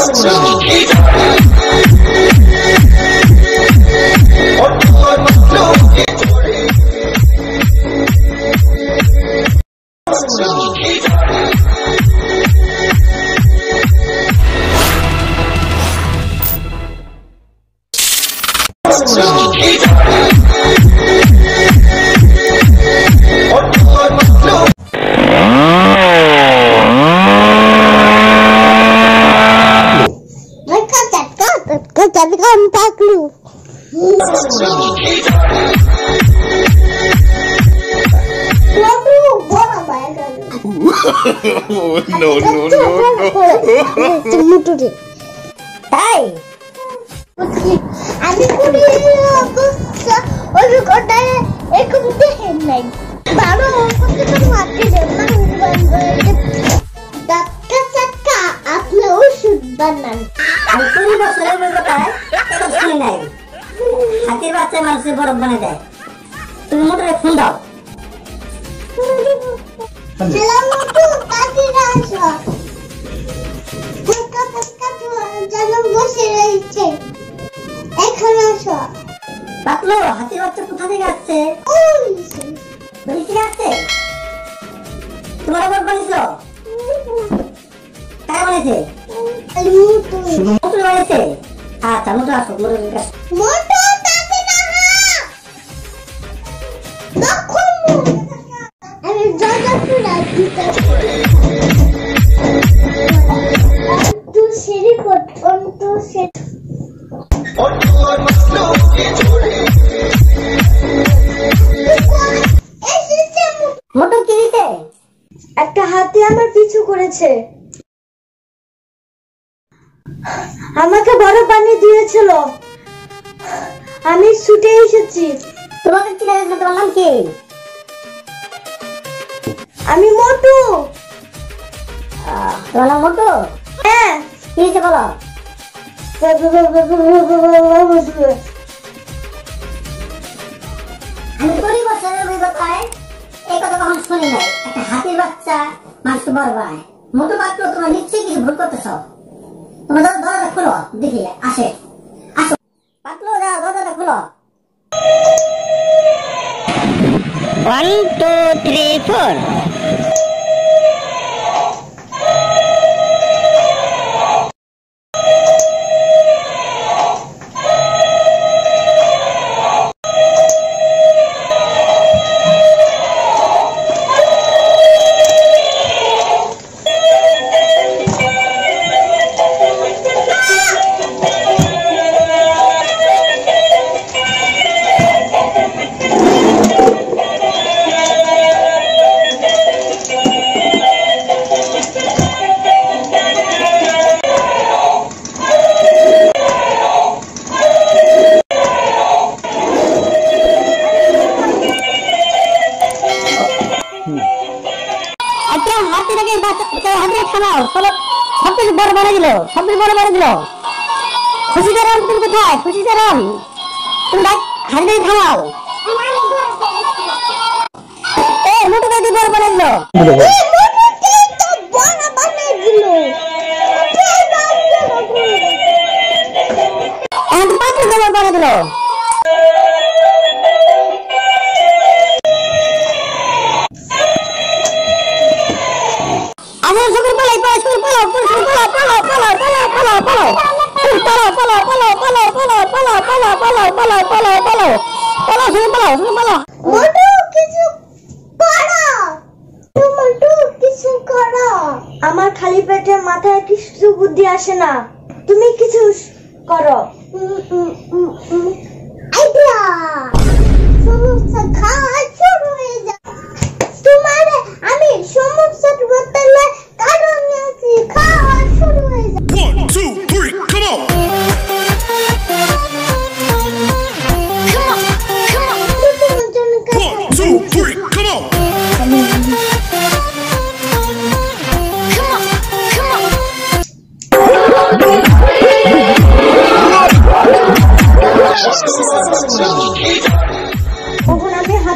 Open up your heart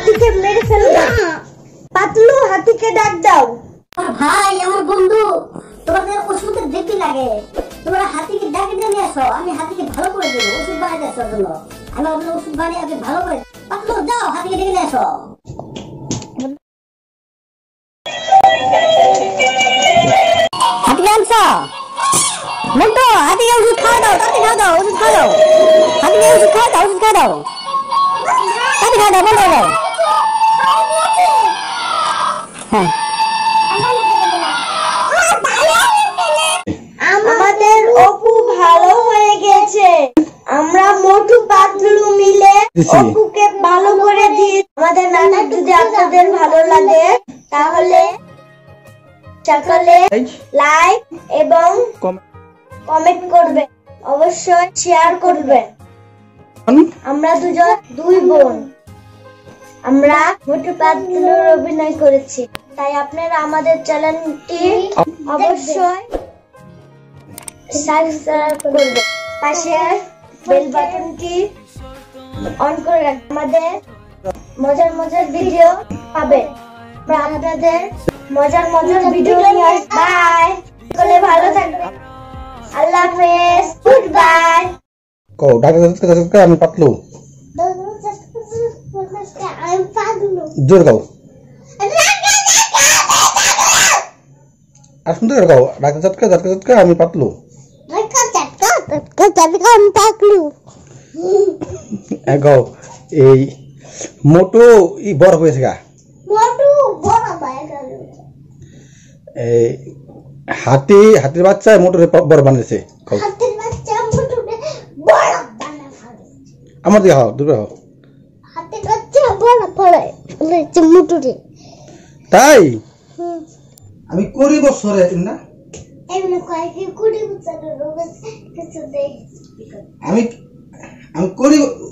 to get made a fellow. দাও, আমি হাতিকে ভালো করে দেবো ওষুধ বানাতে আসার জন্য। আমি আপনার ওষুধ বানিয়ে আপনি ভালো করে পাতলু যাও হাতিকে ডেকে নিয়ে আসো। হাতিকে আনছো মন্টু, হাতিকে ওষুধ খাওয়া দাও, তাতে খাওয়া দাও, ওষুধ খাওয়া দাও, হাতিকে ওষুধ খাওয়া দাও, ওষুধ খাওয়া দাও, তাতে খাওয়া দাও, বন্ধ হয়ে দাও। হ্যাঁ আমাদের অপু ভালো হয়ে গেছে, আমরা মোটু পাতলু মিলে অপুকে ভালো করে দিই। আমাদের নাটক যদি আপনাদের ভালো লাগে তাহলে সকলে লাইক এবং কমেন্ট করবে, অবশ্যই শেয়ার করবে। আমরা দুজন দুই বোন, আমরা মোটু পাতলুর অভিনয় করেছি, তাই আপনারা আমাদের চ্যানেলটি অবশ্যই সাবস্ক্রাইব করবেন, পাশে বেল বাটনটি অন করে রাখবেন, আমাদের মজার মজার ভিডিও পাবেন। আপনাদের মজার মজার ভিডিও নিয়ে আসবো। বাই, সকলে ভালো থাকবেন, আল্লাহ হাফেজ, গুড বাই। কো ডাক্তার আমি পাতলু, জোর গাও আর সুন্দর করে গাও, ডাক্তার ঝটকা ঝটকা ঝটকা আমি পাতলু, গাও। এই মোটু বড় হয়েছে গা, এই হাতির বাচ্চা মোটু বড় বানিয়েছে। আমার দিকে হও, দূরে হও, তাই আমি কুড়ি বছরে না আমি